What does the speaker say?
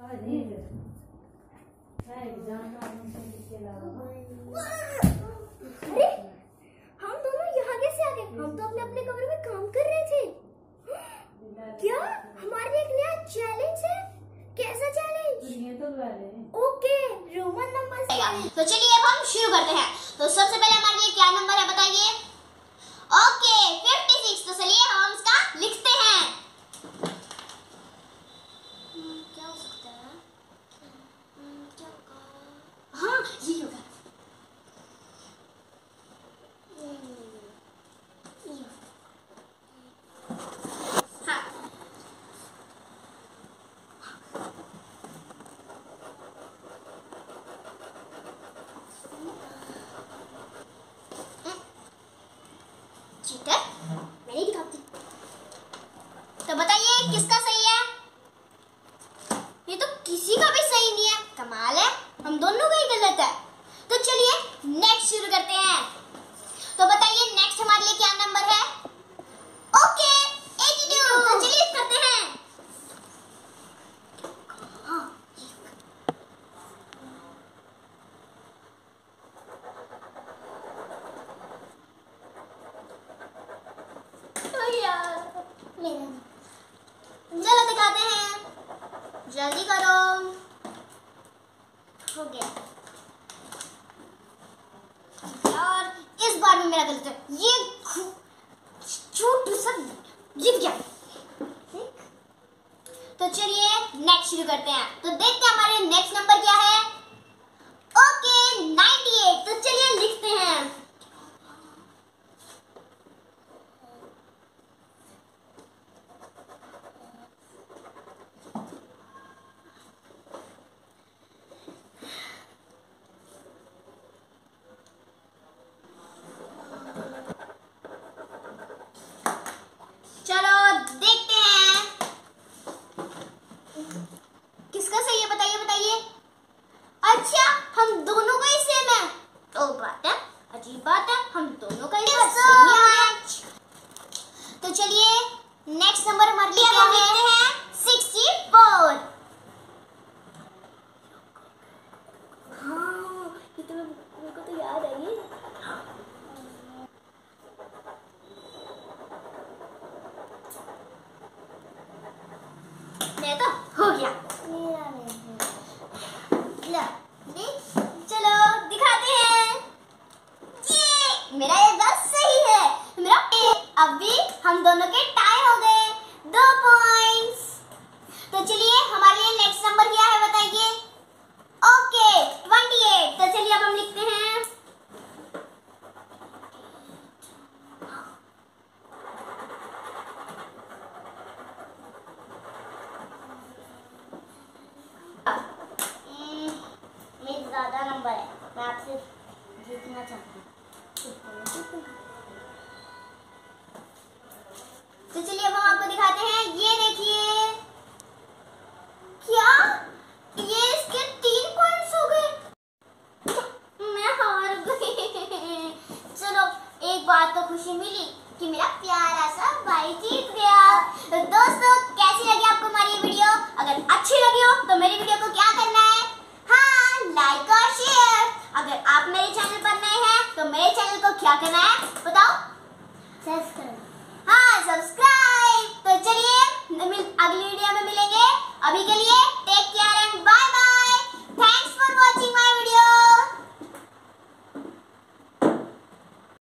हम दोनों यहाँ कैसे आ गए? हम तो अपने अपने कमरे में काम कर रहे थे। क्या हमारे लिए एक नया चैलेंज है? कैसा चैलेंज? ओके, रोमन नंबर से। तो चलिए अब हम शुरू करते हैं। तो सबसे पहले हमारे लिए क्या नंबर है बताइए? ओके 56। तो चलिए हम इसका लिखते हैं। क्या हो सकता है? क्या होगा? हाँ ये होगा। मैंने दिखाती। तो बताइए किसका सही है? ये तो किसी का भी सही नहीं है। कमाल है, हम दोनों का ही गलत है। तो चलिए नेक्स्ट शुरू करते हैं। तो बताइए नेक्स्ट हमारे लिए क्या नंबर है? ओके 82। तो चलिए करते हैं। चलो दिखाते हैं, जल्दी करो। हो गया यार, इस बार में मेरा गलत है। ये छोटू सा जीत गया। तो चलिए नेक्स्ट शुरू करते हैं। तो देखते हैं हमारे नेक्स्ट नंबर क्या है। ओके 98। तो चलिए लिखते हैं। अच्छा, हम दोनों का ही सेम है। तो बात है, अजीब बात है, हम दोनों का ही सेम। तो चलिए नेक्स्ट नंबर हमारे लिए क्या है? 64। हाँ, ये तो मेरे को तो याद है ये। मैं तो हो गया। चलो दिखाते हैं। ये मेरा ये 10 सही है। मेरा अभी हम दोनों के टाई हो गए, 2 पॉइंट्स। तो चलिए हमारे लिए नेक्स्ट नंबर क्या है बताइए? ओके 28। तो चलिए अब हम लिखते हैं। नंबर है, मैं आपसे जीतना चाहती हूँ। तो चलिए अब हम आपको दिखाते हैं। ये देखिए, क्या ये इसके 3 पॉइंट्स हो गए? मैं हार गई। चलो एक बात तो खुशी मिली कि मेरा प्यारा सा भाई जीत गया। तो दोस्तों कैसी लगी आपको हमारी ये वीडियो? अगर अच्छी लगी हो तो मेरी वीडियो को क्या करना है? लाइक और शेयर। अगर आप मेरे चैनल पर नए हैं तो मेरे चैनल को क्या करना है बताओ? सब्सक्राइब। हाँ सब्सक्राइब। तो चलिए अगली वीडियो में मिलेंगे। अभी के लिए